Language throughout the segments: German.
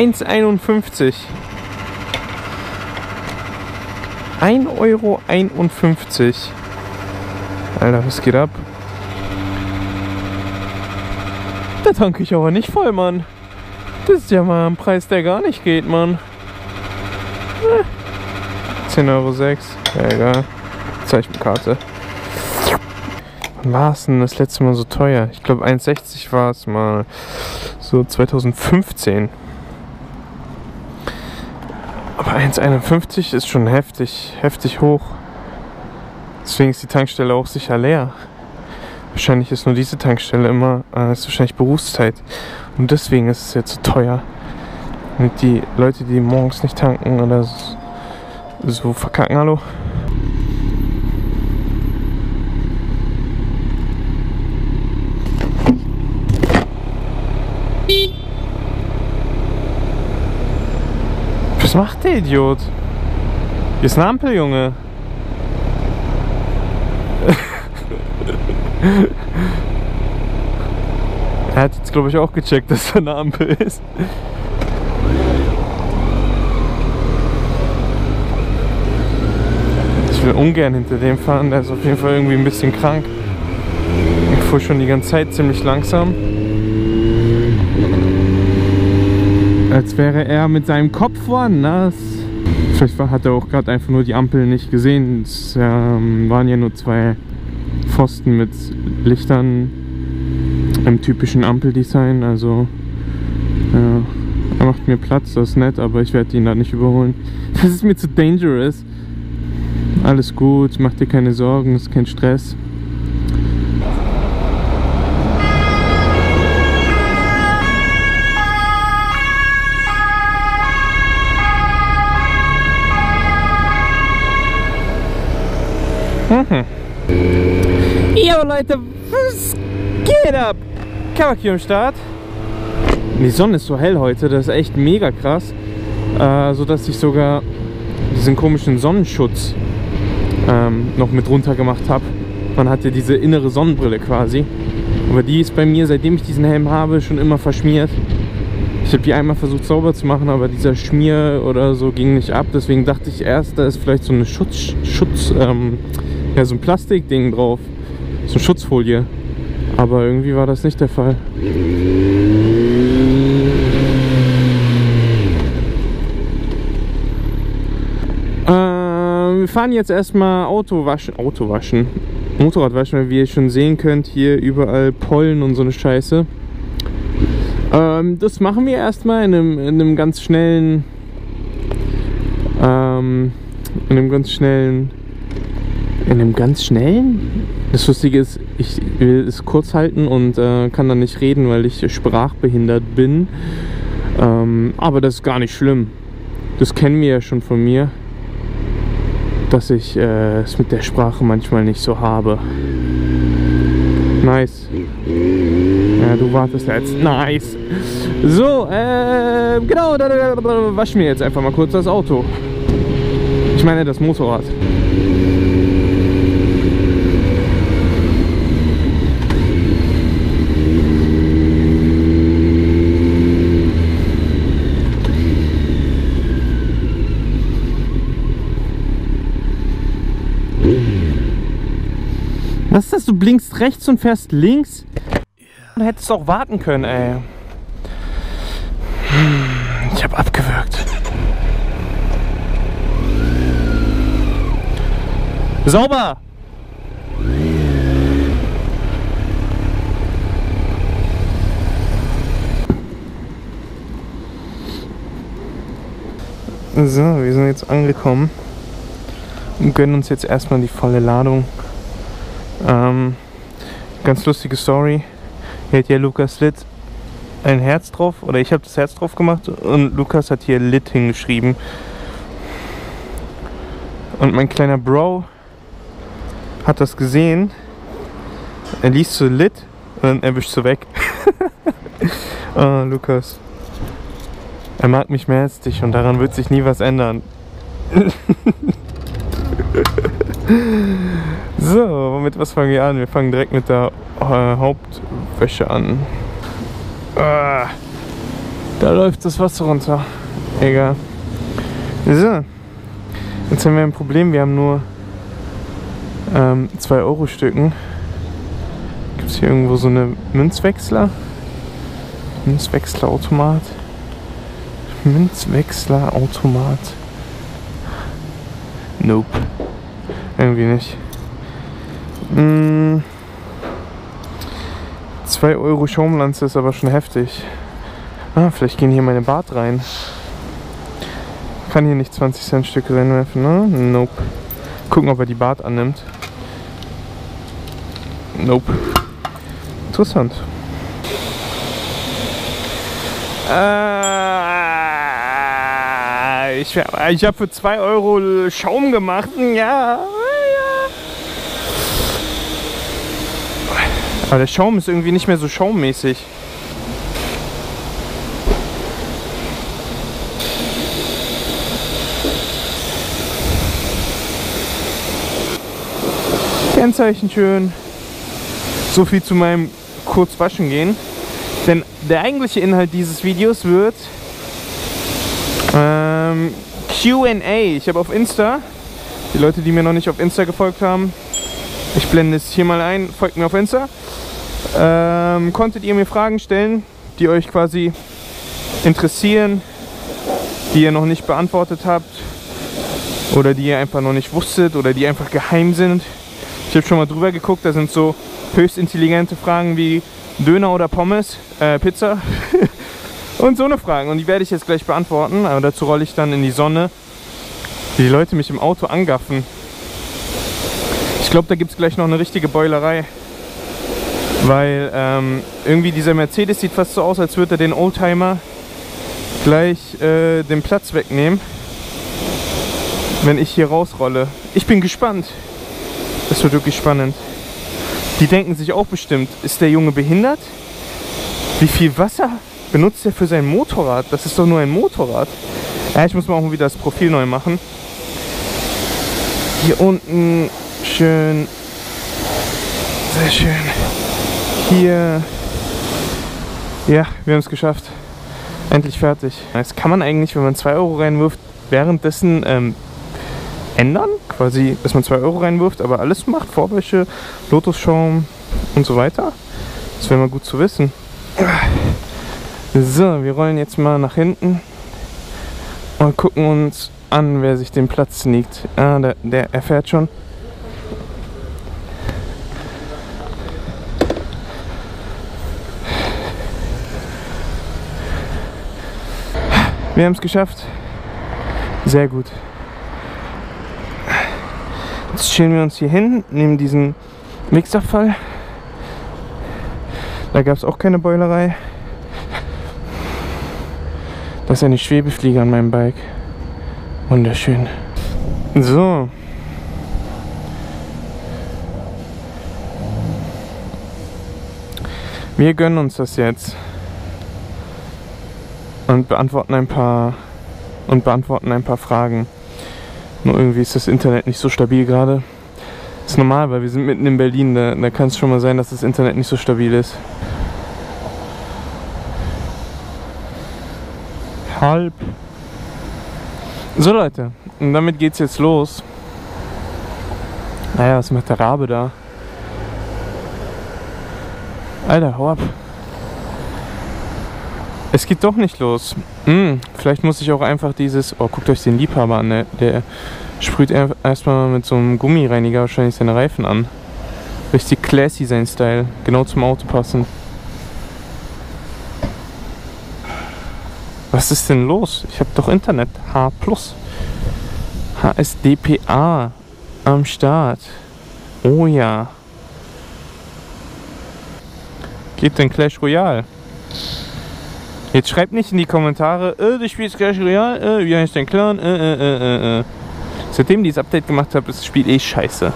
1,51 €. 1,51 €. Alter, was geht ab? Da tanke ich aber nicht voll, Mann. Das ist ja mal ein Preis, der gar nicht geht, Mann. 10,06 €. Ja, egal. Zeichenkarte. Wann war es denn das letzte Mal so teuer? Ich glaube 1,60 € war es mal. So 2015. Aber 1,51 € ist schon heftig. Heftig hoch. Deswegen ist die Tankstelle auch sicher leer. Wahrscheinlich ist nur diese Tankstelle immer, ist wahrscheinlich Berufszeit. Und deswegen ist es jetzt so teuer. Damit die Leute, die morgens nicht tanken oder so verkacken, hallo. Was macht der Idiot? Hier ist eine Ampel, Junge. Er hat jetzt, glaube ich, auch gecheckt, dass da eine Ampel ist. Ich will ungern hinter dem fahren, der ist auf jeden Fall irgendwie ein bisschen krank. Ich fuhr schon die ganze Zeit ziemlich langsam. Als wäre er mit seinem Kopf woanders. Vielleicht hat er auch gerade einfach nur die Ampel nicht gesehen. Es waren ja nur zwei Pfosten mit Lichtern im typischen Ampeldesign. Also ja, er macht mir Platz, das ist nett, aber ich werde ihn da nicht überholen. Das ist mir zu dangerous. Alles gut, mach dir keine Sorgen, ist kein Stress. Yo Leute, was geht ab? KawaQue am Start. Die Sonne ist so hell heute, das ist echt mega krass. Sodass ich sogar diesen komischen Sonnenschutz noch mit runter gemacht habe. Man hat ja diese innere Sonnenbrille quasi. Aber die ist bei mir, seitdem ich diesen Helm habe, schon immer verschmiert. Ich habe die einmal versucht sauber zu machen, aber dieser Schmier oder so ging nicht ab. Deswegen dachte ich erst, da ist vielleicht so eine ja, so ein Plastikding drauf. So eine Schutzfolie. Aber irgendwie war das nicht der Fall. Wir fahren jetzt erstmal Motorrad waschen, weil wie ihr schon sehen könnt, hier überall Pollen und so eine Scheiße. Das machen wir erstmal in einem ganz schnellen Das Lustige ist, ich will es kurz halten und kann dann nicht reden, weil ich sprachbehindert bin. Aber das ist gar nicht schlimm. Das kennen wir ja schon von mir, dass ich es mit der Sprache manchmal nicht so habe. Nice. Ja, du wartest jetzt. Nice. So, genau, da wasch mir jetzt einfach mal kurz das Auto. Ich meine das Motorrad. Was ist das? Du blinkst rechts und fährst links? Du hättest auch warten können, ey. Ich hab abgewürgt. Sauber! So, wir sind jetzt angekommen und gönnen uns jetzt erstmal die volle Ladung. Ganz lustige Story. Hier hat ja Lukas Litt ein Herz drauf, oder ich habe das Herz drauf gemacht und Lukas hat hier Litt hingeschrieben. Und mein kleiner Bro hat das gesehen. Er liest so Litt und dann erwischt so weg. Oh, Lukas. Er mag mich mehr als dich und daran wird sich nie was ändern. So, womit was fangen wir an? Wir fangen direkt mit der Hauptwäsche an. Da läuft das Wasser runter. Egal. So. Jetzt haben wir ein Problem. Wir haben nur 2-Euro-Stücken. Gibt es hier irgendwo so eine Münzwechsler? Münzwechslerautomat. Münzwechslerautomat. Nope. Irgendwie nicht. 2 Euro Schaumlanze ist aber schon heftig. Ah, vielleicht gehen hier meine Bart rein. Kann hier nicht 20 Cent Stücke reinwerfen, ne? Nope. Gucken, ob er die Bart annimmt. Nope. Interessant. Ich habe für 2 Euro Schaum gemacht, ja. Aber der Schaum ist irgendwie nicht mehr so schaummäßig. Kennzeichen schön. So viel zu meinem Kurzwaschen gehen. Denn der eigentliche Inhalt dieses Videos wird Q&A. Ich habe auf Insta, die Leute, die mir noch nicht auf Insta gefolgt haben, ich blende es hier mal ein, folgt mir auf Insta. Konntet ihr mir Fragen stellen, die euch quasi interessieren, die ihr noch nicht beantwortet habt oder die ihr einfach noch nicht wusstet oder die einfach geheim sind. Ich habe schon mal drüber geguckt, da sind so höchst intelligente Fragen wie Döner oder Pommes, Pizza und so eine Fragen. Und die werde ich jetzt gleich beantworten, aber dazu rolle ich dann in die Sonne, wie die Leute mich im Auto angaffen. Ich glaube, da gibt es gleich noch eine richtige Beulerei, weil irgendwie dieser Mercedes sieht fast so aus, als würde er den Oldtimer gleich den Platz wegnehmen, wenn ich hier rausrolle. Ich bin gespannt. Das wird wirklich spannend. Die denken sich auch bestimmt, ist der Junge behindert? Wie viel Wasser benutzt er für sein Motorrad? Das ist doch nur ein Motorrad. Ja, ich muss mal auch wieder das Profil neu machen. Hier unten... Schön, sehr schön. Hier, ja, wir haben es geschafft. Endlich fertig. Jetzt kann man eigentlich, wenn man 2 Euro reinwirft, währenddessen ändern. Quasi, dass man 2 Euro reinwirft, aber alles macht. Vorwäsche, Lotusschaum und so weiter. Das wäre mal gut zu wissen. So, wir rollen jetzt mal nach hinten und gucken uns an, wer sich den Platz sneakt. Ah, der erfährt schon. Wir haben es geschafft. Sehr gut. Jetzt chillen wir uns hier hin, nehmen diesen Mixabfall. Da gab es auch keine Beulerei. Das ist eine Schwebefliege an meinem Bike. Wunderschön. So. Wir gönnen uns das jetzt. Und beantworten ein paar Fragen. Nur irgendwie ist das Internet nicht so stabil gerade. Ist normal, weil wir sind mitten in Berlin, da kann es schon mal sein, dass das Internet nicht so stabil ist. Halb. So Leute, und damit geht's jetzt los. Naja, was macht der Rabe da? Alter, hau ab. Es geht doch nicht los. Vielleicht muss ich auch einfach dieses... Oh, guckt euch den Liebhaber an. Der sprüht erstmal mit so einem Gummireiniger wahrscheinlich seine Reifen an. Richtig classy sein Style. Genau zum Auto passend. Was ist denn los? Ich habe doch Internet. H+. HSDPA. Am Start. Oh ja. Geht denn Clash Royale? Jetzt schreibt nicht in die Kommentare, du spielst Clash Royale, wie heißt dein Clan, Seitdem ich dieses Update gemacht habe, ist das Spiel eh scheiße.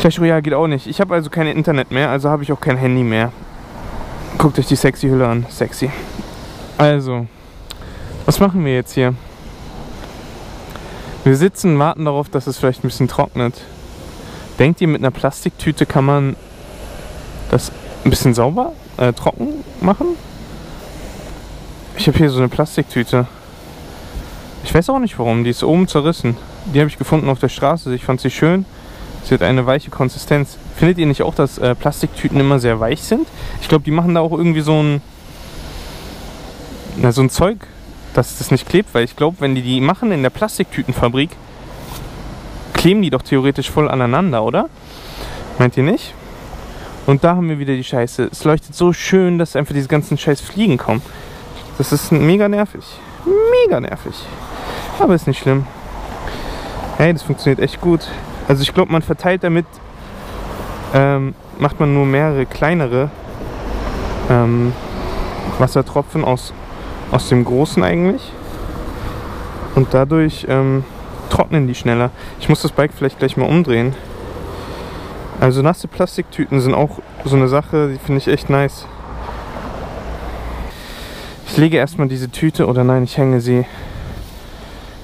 Clash Royale geht auch nicht. Ich habe also kein Internet mehr, also habe ich auch kein Handy mehr. Guckt euch die sexy Hülle an, sexy. Also, was machen wir jetzt hier? Wir sitzen, warten darauf, dass es vielleicht ein bisschen trocknet. Denkt ihr, mit einer Plastiktüte kann man das ein bisschen sauber, trocken machen? Ich habe hier so eine Plastiktüte. Ich weiß auch nicht warum, die ist oben zerrissen. Die habe ich gefunden auf der Straße, ich fand sie schön. Sie hat eine weiche Konsistenz. Findet ihr nicht auch, dass Plastiktüten immer sehr weich sind? Ich glaube, die machen da auch irgendwie so ein... Na, so ein Zeug, dass das nicht klebt. Weil ich glaube, wenn die die machen in der Plastiktütenfabrik, kleben die doch theoretisch voll aneinander, oder? Meint ihr nicht? Und da haben wir wieder die Scheiße. Es leuchtet so schön, dass einfach diese ganzen scheiß Fliegen kommen. Das ist mega nervig. Mega nervig. Aber ist nicht schlimm. Hey, das funktioniert echt gut. Also ich glaube, man verteilt damit, macht man nur mehrere kleinere Wassertropfen aus dem großen eigentlich. Und dadurch trocknen die schneller. Ich muss das Bike vielleicht gleich mal umdrehen. Also nasse Plastiktüten sind auch so eine Sache, die finde ich echt nice. Ich lege erstmal diese Tüte, oder nein, ich hänge sie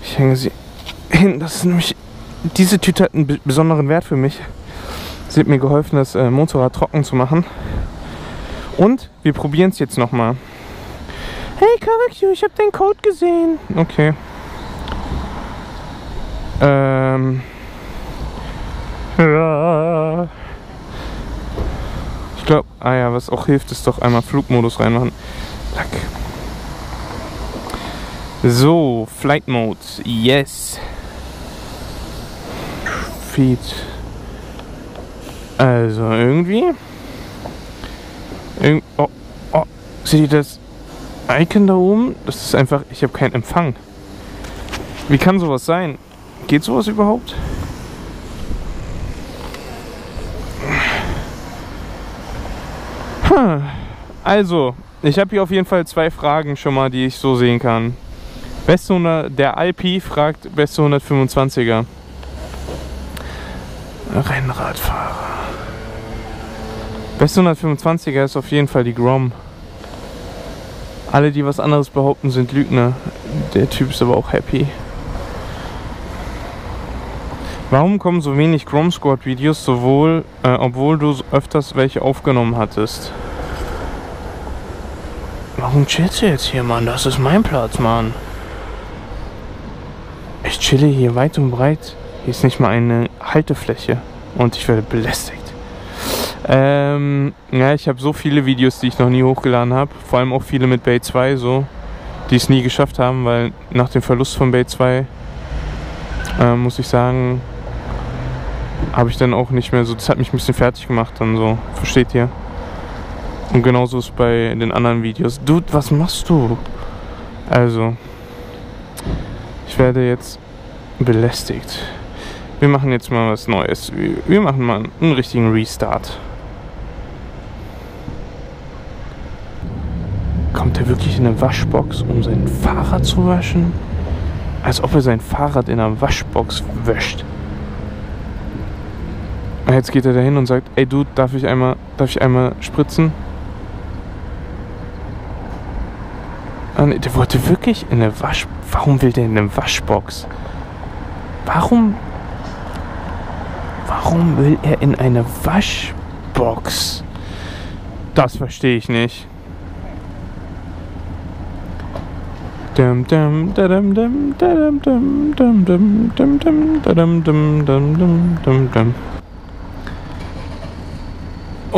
hin. Das ist nämlich, diese Tüte hat einen besonderen Wert für mich. Sie hat mir geholfen, das Motorrad trocken zu machen. Und wir probieren es jetzt nochmal. Hey KawaQue, ich habe deinen Code gesehen. Okay. Ja. Ich glaube, was auch hilft, ist doch einmal Flugmodus reinmachen. Lack. So, Flight Mode, yes. Feed. Also irgendwie. Oh, seht ihr das Icon da oben? Das ist einfach, ich habe keinen Empfang. Wie kann sowas sein? Geht sowas überhaupt? Also, ich habe hier auf jeden Fall zwei Fragen schon mal, die ich so sehen kann. Beste 100, der Alpi fragt beste 125er. Rennradfahrer. Beste 125er ist auf jeden Fall die Grom. Alle, die was anderes behaupten, sind Lügner. Der Typ ist aber auch happy. Warum kommen so wenig Grom Squad Videos, obwohl du öfters welche aufgenommen hattest? Warum chillst du jetzt hier, Mann? Das ist mein Platz, Mann. Ich chille hier weit und breit. Hier ist nicht mal eine Haltefläche. Und ich werde belästigt. Ja, ich habe so viele Videos, die ich noch nie hochgeladen habe. Vor allem auch viele mit Bay 2, so. Die es nie geschafft haben, weil nach dem Verlust von Bay 2, muss ich sagen, habe ich dann auch nicht mehr so, das hat mich ein bisschen fertig gemacht dann so, versteht ihr? Und genauso ist bei den anderen Videos. Dude, was machst du? Also, ich werde jetzt belästigt. Wir machen jetzt mal was Neues. Wir machen mal einen richtigen Restart. Kommt er wirklich in eine Waschbox, um sein Fahrrad zu waschen? Als ob er sein Fahrrad in einer Waschbox wäscht. Jetzt geht er da hin und sagt, ey Dude, darf ich einmal spritzen? Ah, nee, der wollte wirklich in eine Waschbox. Warum will der in eine Waschbox? Warum will er in eine Waschbox? Das verstehe ich nicht. Und wir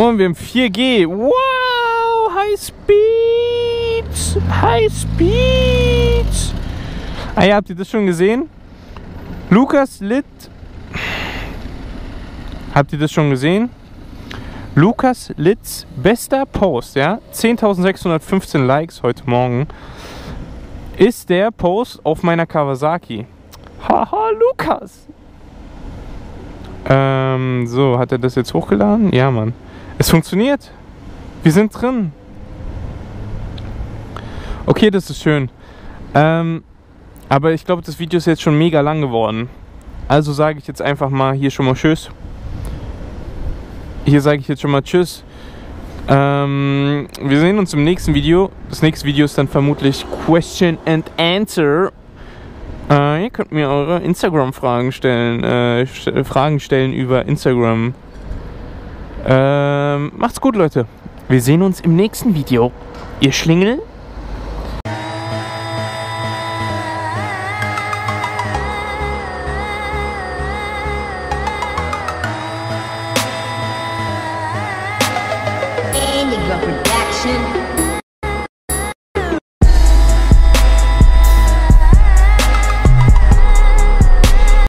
haben 4G. Wow, High Speeds. High Speeds. Ah ja, habt ihr das schon gesehen? Lukas Litt. Habt ihr das schon gesehen? Lukas Litts bester Post, ja? 10.615 Likes heute Morgen. Ist der Post auf meiner Kawasaki. Haha, Lukas. So, hat er das jetzt hochgeladen? Ja, Mann. Es funktioniert. Wir sind drin. Okay, das ist schön. Aber ich glaube, das Video ist jetzt schon mega lang geworden. Also sage ich jetzt einfach mal hier schon mal tschüss. Hier sage ich jetzt schon mal tschüss. Wir sehen uns im nächsten Video. Das nächste Video ist dann vermutlich Question and Answer. Ihr könnt mir eure Instagram-Fragen stellen. Fragen stellen über Instagram. Macht's gut, Leute. Wir sehen uns im nächsten Video. Ihr Schlingel. Tschüss.